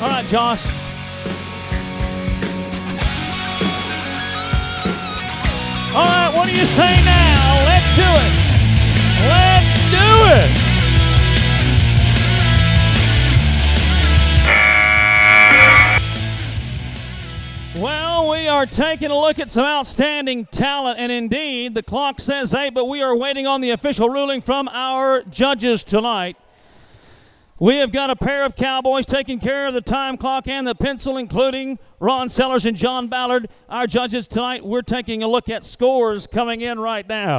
All right, Josh. All right, what do you say now? Let's do it. Let's do it. Well, we are taking a look at some outstanding talent, and indeed, the clock says 8, but we are waiting on the official ruling from our judges tonight. We have got a pair of Cowboys taking care of the time clock and the pencil, including Ron Sellers and John Ballard. Our judges tonight, we're taking a look at scores coming in right now.